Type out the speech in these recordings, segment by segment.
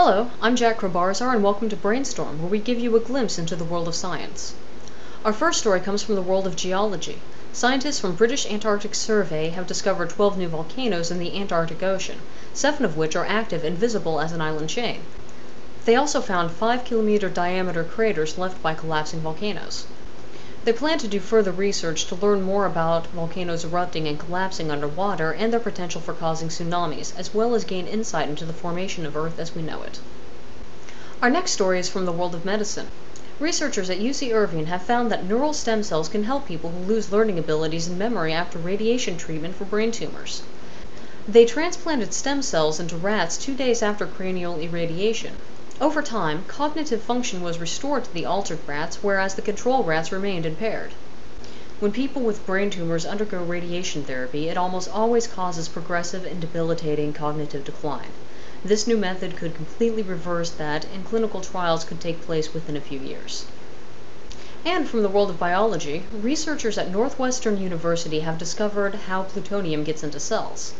Hello, I'm Jack Crowbarazar and welcome to Brainstorm, where we give you a glimpse into the world of science. Our first story comes from the world of geology. Scientists from British Antarctic Survey have discovered 12 new volcanoes in the Antarctic Ocean, 7 of which are active and visible as an island chain. They also found 5-kilometer diameter craters left by collapsing volcanoes. They plan to do further research to learn more about volcanoes erupting and collapsing underwater and their potential for causing tsunamis, as well as gain insight into the formation of Earth as we know it. Our next story is from the world of medicine. Researchers at UC Irvine have found that neural stem cells can help people who lose learning abilities and memory after radiation treatment for brain tumors. They transplanted stem cells into rats 2 days after cranial irradiation. Over time, cognitive function was restored to the altered rats, whereas the control rats remained impaired. When people with brain tumors undergo radiation therapy, it almost always causes progressive and debilitating cognitive decline. This new method could completely reverse that, and clinical trials could take place within a few years. And from the world of biology, researchers at Northwestern University have discovered how plutonium gets into cells.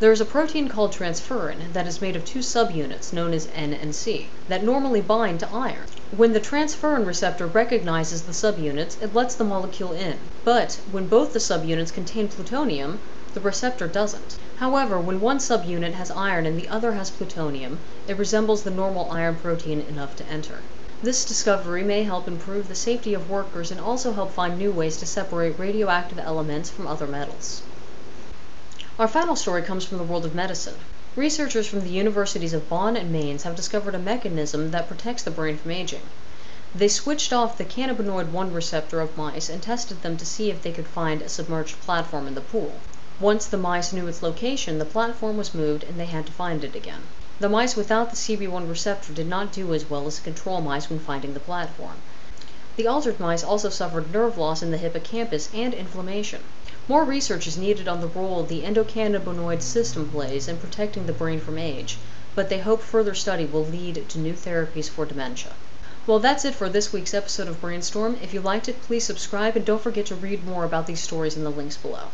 There is a protein called transferrin that is made of 2 subunits, known as N and C, that normally bind to iron. When the transferrin receptor recognizes the subunits, it lets the molecule in. But when both the subunits contain plutonium, the receptor doesn't. However, when one subunit has iron and the other has plutonium, it resembles the normal iron protein enough to enter. This discovery may help improve the safety of workers and also help find new ways to separate radioactive elements from other metals. Our final story comes from the world of medicine. Researchers from the universities of Bonn and Mainz have discovered a mechanism that protects the brain from aging. They switched off the cannabinoid 1 receptor of mice and tested them to see if they could find a submerged platform in the pool. Once the mice knew its location, the platform was moved and they had to find it again. The mice without the CB1 receptor did not do as well as the control mice when finding the platform. The altered mice also suffered nerve loss in the hippocampus and inflammation. More research is needed on the role the endocannabinoid system plays in protecting the brain from age, but they hope further study will lead to new therapies for dementia. Well, that's it for this week's episode of Brainstorm. If you liked it, please subscribe and don't forget to read more about these stories in the links below.